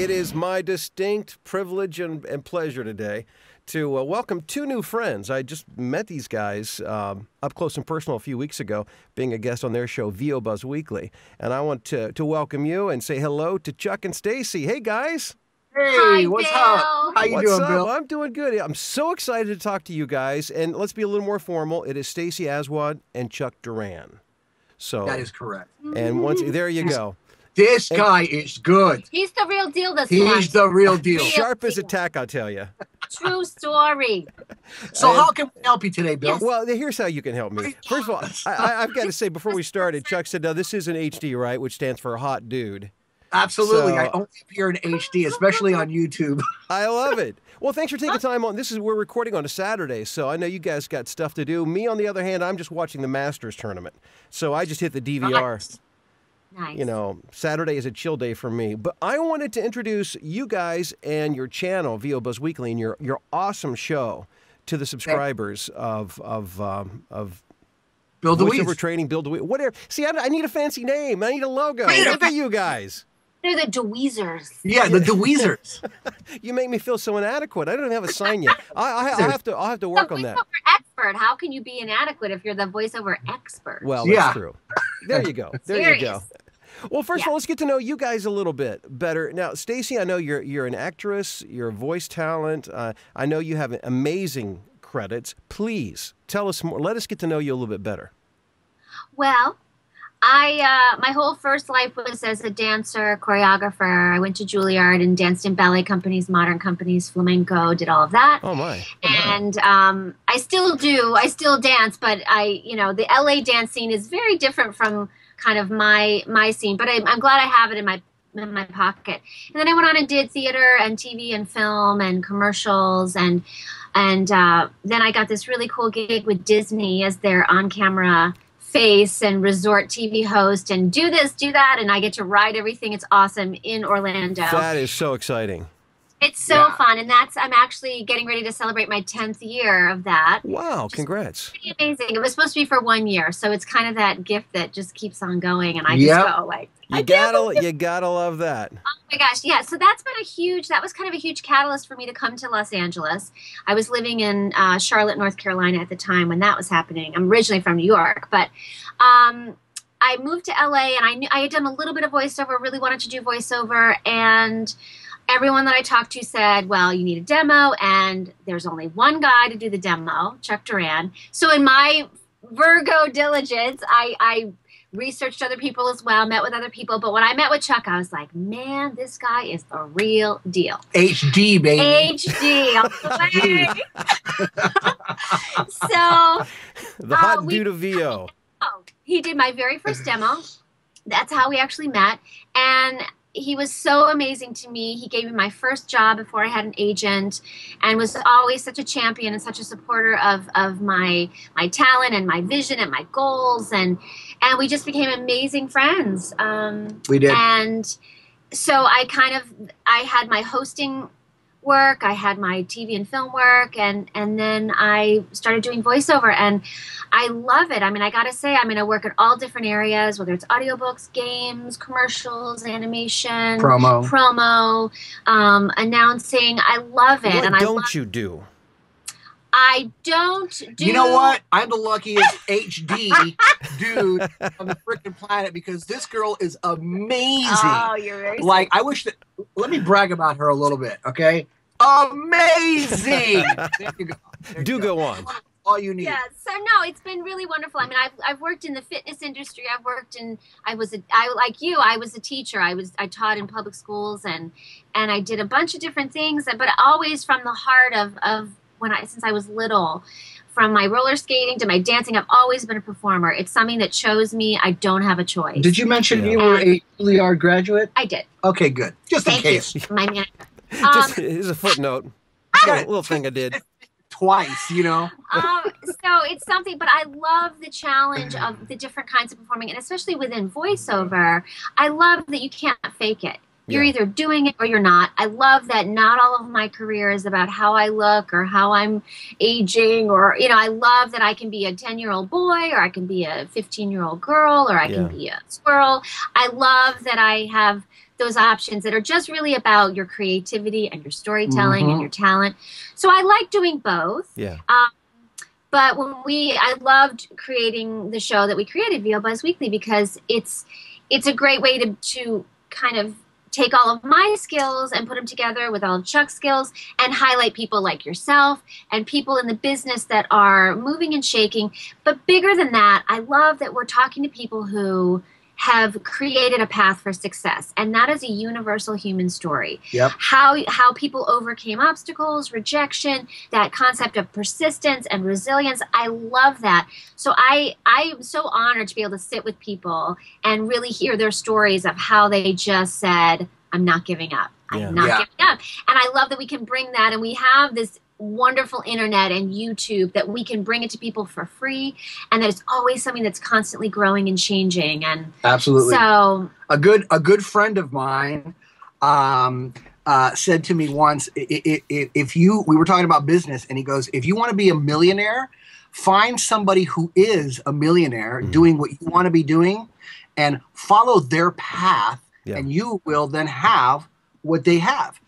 It is my distinct privilege and pleasure today to welcome two new friends. I just met these guys up close and personal a few weeks ago, being a guest on their show, VO Buzz Weekly. And I want to welcome you and say hello to Chuck and Stacey. Hey, guys. Hey, hi, what's Bill. Up? How you what's doing, up? Bill? I'm doing good. I'm so excited to talk to you guys. And let's be a little more formal. It is Stacey Aswad and Chuck Duran. So that is correct. And once there you go. This guy is good. He's the real deal this time. He's the real deal. Sharp as a tack, I'll tell you. True story. So how can we help you today, Bill? Yes. Well, here's how you can help me. First of all, I've got to say before we started, Chuck said, now this is an HD, right, which stands for hot dude. Absolutely. So, I only appear in HD, especially on YouTube. I love it. Well, thanks for taking time on. This is we're recording on a Saturday, so I know you guys got stuff to do. Me, on the other hand, I'm just watching the Masters tournament. So I just hit the DVR. Nice. You know, Saturday is a chill day for me. But I wanted to introduce you guys and your channel, VO Buzz Weekly, and your awesome show to the subscribers of Bill DeWees. Voiceover training, Bill DeWees. Whatever. See, I need a fancy name. I need a logo. Look at you guys. They're the DeWeezers. Yeah, the DeWeezers. You make me feel so inadequate. I don't even have a sign yet. I'll have to work on that. Expert. How can you be inadequate if you're the voiceover expert? Well, that's true. There you go. There you go. Well, first of all, let's get to know you guys a little bit better. Now, Stacey, I know you're an actress. You're a voice talent. I know you have amazing credits. Please tell us more. Let us get to know you a little bit better. Well, my whole first life was as a dancer, choreographer. I went to Juilliard and danced in ballet companies, modern companies, flamenco, did all of that. Oh my! And I still do. I still dance, but the LA dance scene is very different from kind of my scene. But I'm glad I have it in my pocket. And then I went on and did theater and TV and film and commercials and then I got this really cool gig with Disney as their on-camera face and resort TV host and do this, do that, and I get to ride everything. It's awesome in Orlando. That is so exciting. It's so fun, and I'm actually getting ready to celebrate my 10th year of that. Wow, congrats. Pretty amazing. It was supposed to be for 1 year, so it's kind of that gift that just keeps on going, and I just go like, you gotta love that. Oh my gosh, yeah. So that's been that was kind of a huge catalyst for me to come to Los Angeles. I was living in Charlotte, North Carolina at the time when that was happening. I'm originally from New York, but I moved to LA, and I had done a little bit of voiceover, really wanted to do voiceover, and everyone that I talked to said, well, you need a demo, and there's only one guy to do the demo, Chuck Duran. So in my Virgo diligence, I researched other people as well, met with other people. But when I met with Chuck, I was like, man, this guy is the real deal. HD, baby. HD. All the way. So the hot dude of VO. He did my very first demo. That's how we actually met. And he was so amazing to me. He gave me my first job before I had an agent and was always such a champion and such a supporter of my talent and my vision and my goals. And we just became amazing friends. We did. And so I had my hosting work. I had my TV and film work. And then I started doing voiceover. And I love it. I mean, I got to say, I mean, I work in all different areas, whether it's audiobooks, games, commercials, animation, promo, announcing. I love it. What and don't you do? I don't do. You know what? I'm the luckiest HD dude on the freaking planet because this girl is amazing. Oh, you're very like, I wish that. Let me brag about her a little bit, okay? Amazing. There you go. There you go on. All you need. Yeah. So no, it's been really wonderful. I mean, I've worked in the fitness industry. I've worked in like you. I was a teacher. I taught in public schools and I did a bunch of different things. But always from the heart of since I was little, from my roller skating to my dancing, I've always been a performer. It's something that chose me. I don't have a choice. Did you mention you were a Juilliard graduate? I did. Okay, good. Just in case. Thank you, my manager. Just as a footnote, a little thing I did. Twice, you know. So it's something, but I love the challenge of the different kinds of performing, and especially within voiceover, I love that you can't fake it. You're either doing it or you're not. I love that not all of my career is about how I look or how I'm aging or, you know, I love that I can be a 10-year-old boy or I can be a 15-year-old girl or I can be a squirrel. I love that I have those options that are just really about your creativity and your storytelling and your talent. So I like doing both. Yeah. But when I loved creating the show that we created, VO Buzz Weekly, because it's a great way to kind of take all of my skills and put them together with all of Chuck's skills and highlight people like yourself and people in the business that are moving and shaking. But bigger than that, I love that we're talking to people who have created a path for success, and that is a universal human story. Yep. How people overcame obstacles, rejection, that concept of persistence and resilience. I love that. So I am so honored to be able to sit with people and really hear their stories of how they just said, I'm not giving up. Yeah. I'm not giving up. And I love that we can bring that, and we have this wonderful internet and YouTube that we can bring it to people for free, and that it's always something that's constantly growing and changing. And absolutely, so a good friend of mine said to me once, we were talking about business, and he goes, if you want to be a millionaire, find somebody who is a millionaire doing what you want to be doing, and follow their path, and you will then have what they have.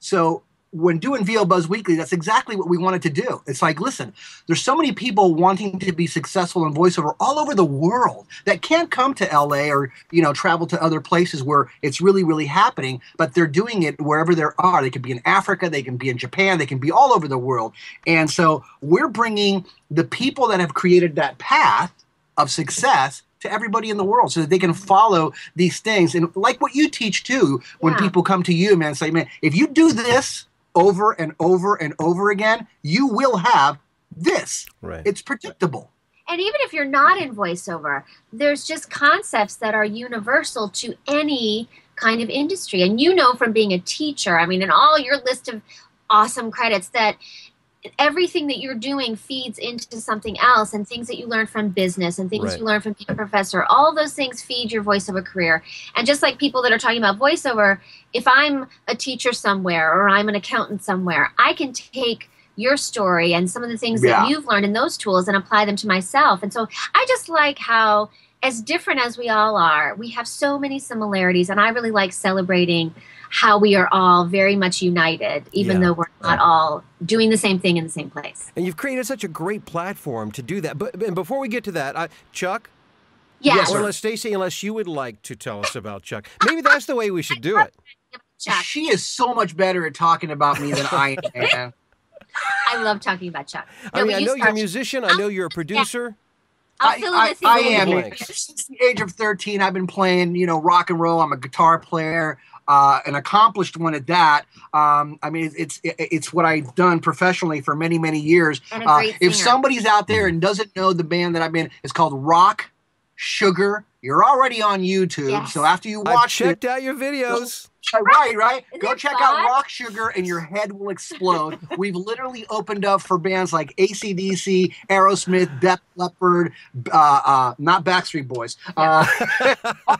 So when doing VO Buzz Weekly, that's exactly what we wanted to do. It's like, listen, there's so many people wanting to be successful in voiceover all over the world that can't come to LA or, you know, travel to other places where it's really, really happening, but they're doing it wherever they are. They could be in Africa, they can be in Japan, they can be all over the world. And so we're bringing the people that have created that path of success to everybody in the world, so that they can follow these things. And like what you teach too, when people come to you, man, say, man, if you do this over and over and over again, you will have this. Right. It's predictable. And even if you're not in voiceover, there's just concepts that are universal to any kind of industry. And you know from being a teacher, I mean, in all your list of awesome credits, that everything that you're doing feeds into something else, and things that you learn from business and things you learn from being a professor, all those things feed your voiceover career. And just like people that are talking about voiceover, if I'm a teacher somewhere or I'm an accountant somewhere, I can take your story and some of the things that you've learned in those tools and apply them to myself. And so I just like how, as different as we all are, we have so many similarities, and I really like celebrating how we are all very much united, even though we're not all doing the same thing in the same place. And you've created such a great platform to do that. But before we get to that, Chuck? Yes. Unless Stacey, unless you would like to tell us about Chuck. Maybe that's the way we should do it. Chuck. She is so much better at talking about me than I am. I love talking about Chuck. No, I mean, I know you're a musician. I know you're a producer. I am. Since the age of 13, I've been playing, you know, rock and roll. I'm a guitar player. An accomplished one at that. I mean, it's what I've done professionally for many, many years. If somebody's out there and doesn't know the band that I'm in, it's called Rock Sugar. You're already on YouTube, so after you watch it, checked out your videos. Right. Go check out Rock Sugar, and your head will explode. We've literally opened up for bands like AC/DC, Aerosmith, Death Leopard, not Backstreet Boys. All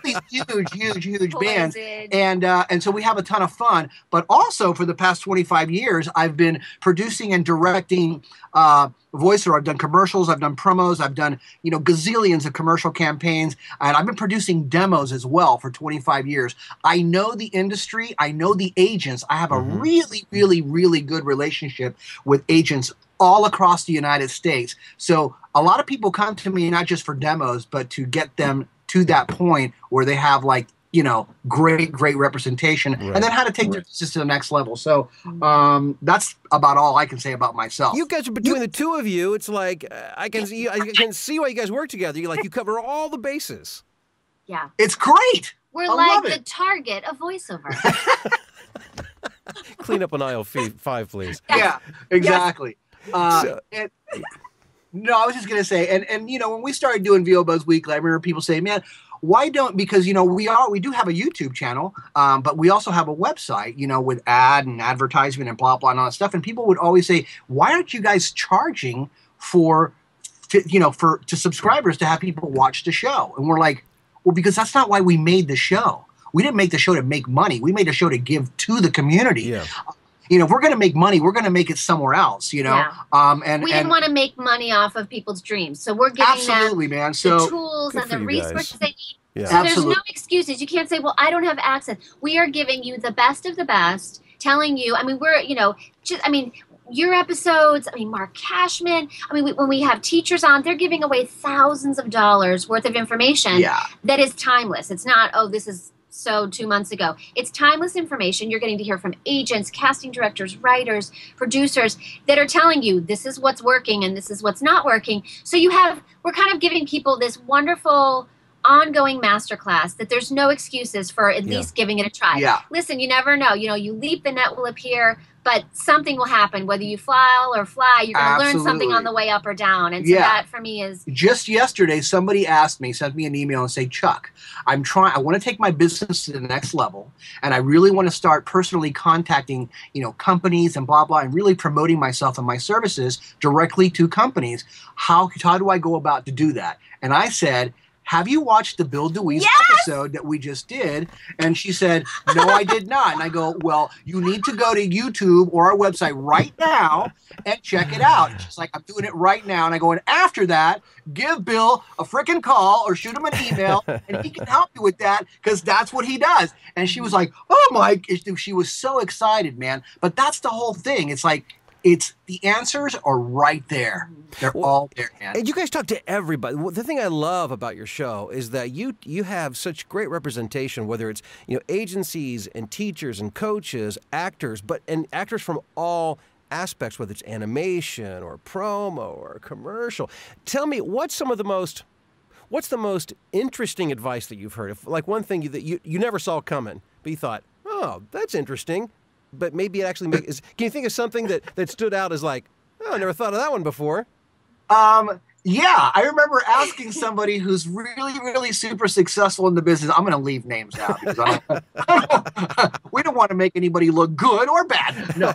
these huge bands, and so we have a ton of fun. But also, for the past 25 years, I've been producing and directing voiceover. I've done commercials, I've done promos, I've done, you know, gazillions of commercial campaigns, and I've been producing demos as well for 25 years. I know the industry, I know the agents. I have a really good relationship with agents all across the United States. So a lot of people come to me not just for demos, but to get them to that point where they have, like, you know, great representation, and then how to take their business to the next level. So that's about all I can say about myself. You guys, between the two of you, it's like I can see why you guys work together. You you cover all the bases. Yeah, it's great. We're like the target of voiceover. Clean up an aisle 5, please. Yeah, exactly. No, I was just gonna say, and you know, when we started doing VO Buzz Weekly, I remember people saying, man, why don't, because, you know, we do have a YouTube channel, but we also have a website, you know, with ad and advertisement and blah, blah, and all that stuff. And people would always say, why aren't you guys charging to subscribers to have people watch the show? And we're like, well, because that's not why we made the show. We didn't make the show to make money. We made the show to give to the community. Yeah. you know, if we're going to make money, we're going to make it somewhere else, you know. Yeah. We didn't want to make money off of people's dreams. So we're giving them the tools and the resources they need. Yeah. So there's no excuses. You can't say, well, I don't have access. We are giving you the best of the best, telling you, I mean, we're, you know, just, I mean, your episodes, I mean, Mark Cashman, I mean, when we have teachers on, they're giving away thousands of dollars worth of information that is timeless. It's not, oh, this is so 2 months ago. It's timeless information. You're getting to hear from agents, casting directors, writers, producers that are telling you this is what's working and this is what's not working. So you have, we're kind of giving people this wonderful ongoing masterclass that there's no excuses for at least giving it a try. Yeah. Listen, you never know. You know, you leap, the net will appear, but something will happen. Whether you fly or fly, you're going to learn something on the way up or down. And so that for me is... Just yesterday, somebody asked me, sent me an email and said, Chuck, I want to take my business to the next level, and I really want to start personally contacting, you know, companies and blah, blah, and really promoting myself and my services directly to companies. How do I go about to do that? And I said... Have you watched the Bill DeWees episode that we just did? And she said, no, I did not. And I go, well, you need to go to YouTube or our website right now and check it out. And she's like, I'm doing it right now. And I go, and after that, give Bill a freaking call or shoot him an email and he can help you with that because that's what he does. And she was like, oh my, she was so excited, man. But that's the whole thing. It's like, the answers are right there. They're all there, man. And you guys talk to everybody. The thing I love about your show is that you have such great representation, whether it's, you know, agencies and teachers and coaches, actors, and actors from all aspects, whether it's animation or promo or commercial. Tell me, what's the most interesting advice that you've heard? If, like, one thing that you never saw coming, but you thought, oh, that's interesting. But maybe it actually makes... Can you think of something that stood out as like, oh, I never thought of that one before? Yeah, I remember asking somebody who's really, really super successful in the business. I'm going to leave names out because we don't want to make anybody look good or bad. No.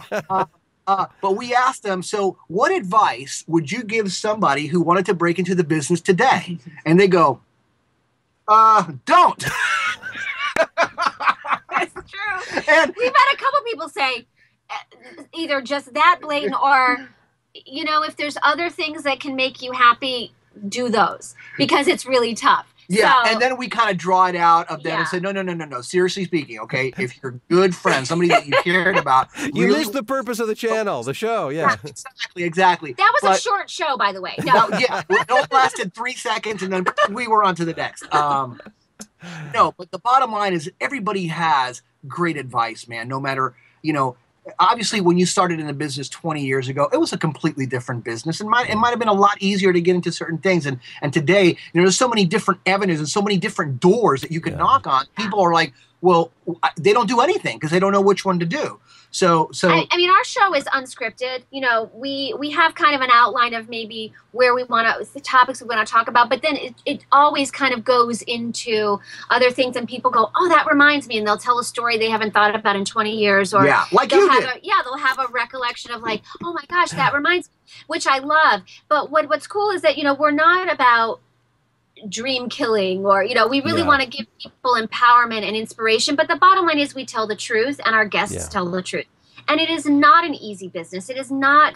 But we asked them, so what advice would you give somebody who wanted to break into the business today? And they go, don't. True. And we've had a couple people say either just that blatant or, you know, if there's other things that can make you happy, do those because it's really tough. Yeah, so, and then we kind of draw it out of that and say, no, seriously speaking, okay, if you're good friends, somebody that you cared about. You lose the purpose of the channel, the show, yeah. Exactly. That was a short show, by the way. No. It only lasted 3 seconds, and then we were on to the next. No, but the bottom line is everybody has great advice, man. No matter, you know, obviously when you started in the business 20 years ago, it was a completely different business. It might have been a lot easier to get into certain things. And today, you know, there's so many different avenues and so many different doors that you can knock on. People are like, well, they don't do anything because they don't know which one to do. So I mean, our show is unscripted. You know, we have kind of an outline of maybe where we want to, the topics we want to talk about, but then it always kind of goes into other things, and people go, oh, that reminds me, and they'll tell a story they haven't thought about in 20 years, or they'll have a recollection of like, oh my gosh, that reminds me, which I love. But what's cool is that, you know, we're not about dream killing, or, you know, we really want to give people empowerment and inspiration, but the bottom line is we tell the truth, and our guests tell the truth. And it is not an easy business. It is not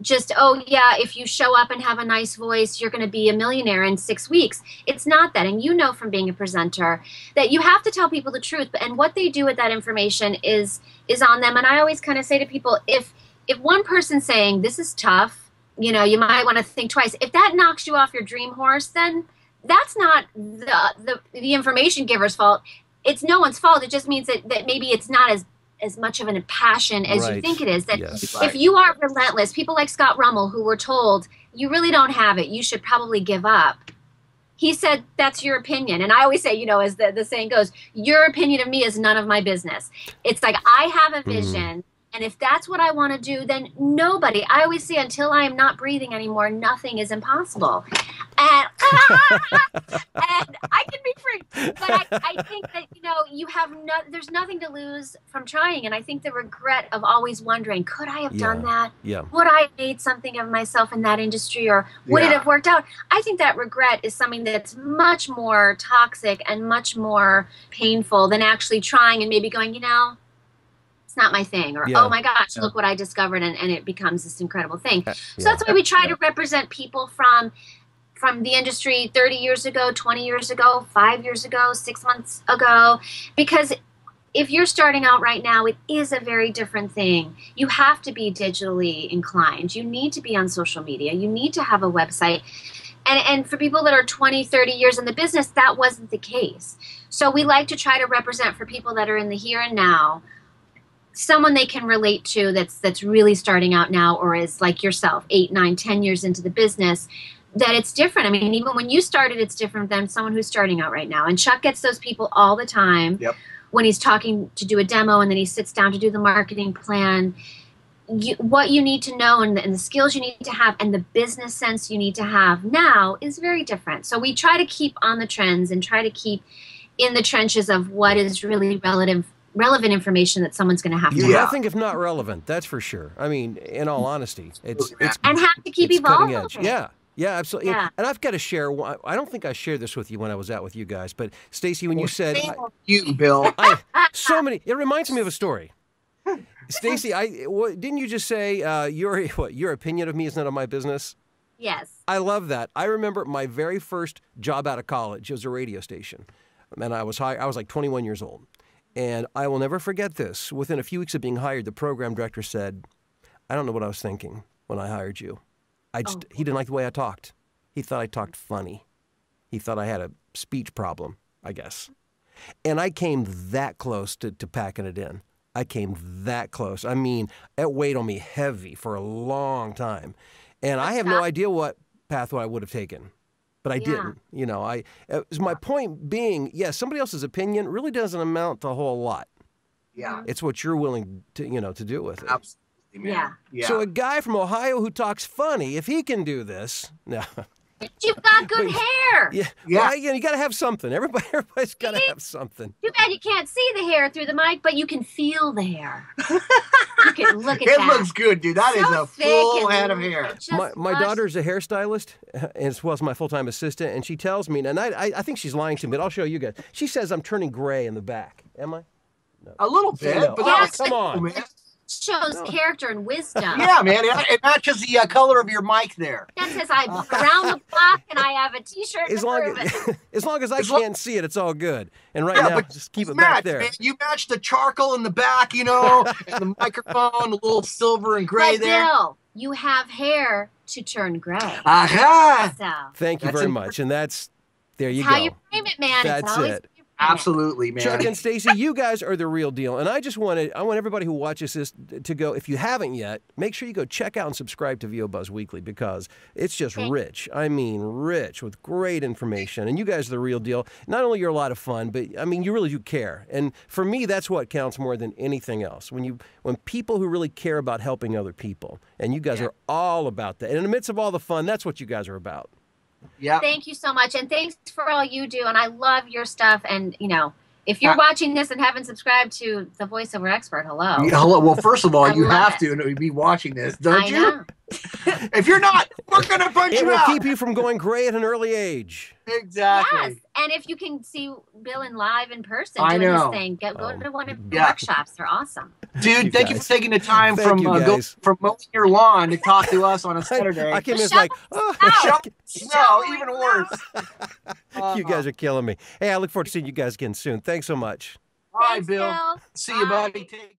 just, oh yeah, if you show up and have a nice voice, you're going to be a millionaire in 6 weeks. It's not that. And you know from being a presenter that you have to tell people the truth, and what they do with that information is on them. And I always kind of say to people, if one person's saying this is tough, you know, you might want to think twice. If that knocks you off your dream horse, then that's not the information giver's fault. It's no one's fault. It just means that maybe it's not as much of a passion as you think it is. That if you are relentless, people like Scott Rummel, who were told, you really don't have it, you should probably give up. He said, that's your opinion. And I always say, you know, as the saying goes, your opinion of me is none of my business. It's like, I have a vision. And if that's what I want to do, then nobody. I always say, until I am not breathing anymore, nothing is impossible. And I can be freaked. But I think that, you know, you have there's nothing to lose from trying. And I think the regret of always wondering, could I have done that? Yeah. Would I have made something of myself in that industry? Or would it have worked out? I think that regret is something that's much more toxic and much more painful than actually trying and maybe going, you know, that's not my thing, or oh my gosh, look what I discovered, and it becomes this incredible thing. So that's why we try to represent people from the industry 30 years ago, 20 years ago, 5 years ago, 6 months ago, because if you're starting out right now, it is a very different thing. You have to be digitally inclined. You need to be on social media. You need to have a website. And for people that are 20, 30 years in the business, that wasn't the case. So we like to try to represent for people that are in the here and now, someone they can relate to that's really starting out now or is like yourself, 8, 9, 10 years into the business, that it's different. I mean, even when you started, it's different than someone who's starting out right now. And Chuck gets those people all the time. Yep. When he's talking to do a demo and then he sits down to do the marketing plan, what you need to know and the skills you need to have and the business sense you need to have now is very different. So we try to keep on the trends and try to keep in the trenches of what is really relevant information that someone's going to have to have. Yeah, I think if not relevant, that's for sure. I mean, in all honesty, it's and have to keep evolving. Yeah. Yeah, absolutely. Yeah. And I've got to share. I don't think I shared this with you when I was out with you guys, but Stacey, when you said you, Bill, so many. It reminds me of a story. Stacey, didn't you just say your opinion of me is none of my business? Yes. I love that. I remember my very first job out of college. It was a radio station, and I was like 21 years old, and I will never forget this. Within a few weeks of being hired, the program director said, "I don't know what I was thinking when I hired you." He didn't like the way I talked. He thought I talked funny. He thought I had a speech problem, I guess. And I came that close to packing it in. I came that close. I mean, it weighed on me heavy for a long time. And I have no idea what pathway I would have taken, but I didn't. You know, my point being, somebody else's opinion really doesn't amount to a whole lot. Yeah. It's what you're willing to, to do with it. Absolutely. Yeah. So a guy from Ohio who talks funny, if he can do this, You've got good hair. Well, you got to have something. Everybody's got to have something. Too bad you can't see the hair through the mic, but you can feel the hair. You can look at it. It looks good, dude. That is a full head of hair. My daughter's a hairstylist, as well as my full-time assistant, and she tells me, and I think she's lying to me, but I'll show you guys. She says I'm turning gray in the back. Am I? No. A little bit, but come on. Man. Shows character and wisdom. Yeah, man. It matches the color of your mic there. That says I'm around the block and I have a T-shirt. As long as I can't see it, it's all good. And now, just keep it back there. Man. You match the charcoal in the back, and the microphone, a little silver and gray there. Bill, you have hair to turn gray. Aha! So. Thank you very much. And there you go. How you frame it, man. That's it. Absolutely, man. Chuck and Stacey, you guys are the real deal. And I want everybody who watches this to go, if you haven't yet, make sure you go check out and subscribe to VO Buzz Weekly, because it's just rich. I mean, rich with great information. And you guys are the real deal. Not only you're a lot of fun, but I mean, you really do care. And for me, that's what counts more than anything else. When people who really care about helping other people, and you guys are all about that. And in the midst of all the fun, that's what you guys are about. Yeah. Thank you so much, and thanks for all you do. And I love your stuff. And if you're watching this and haven't subscribed to The Voiceover Expert, hello. Hello. Well, first of all, you have to be watching this, don't you? Know. If you're not, we're gonna punch you out. It will keep you from going gray at an early age. Exactly. Yes. And if you can see Bill live in person doing this thing, go to one of the workshops. They're awesome. Dude, thank you for taking the time from mowing your lawn to talk to us on a Saturday. I came in like, even worse. You guys are killing me. Hey, I look forward to seeing you guys again soon. Thanks so much. Bye, Bill. See you, buddy.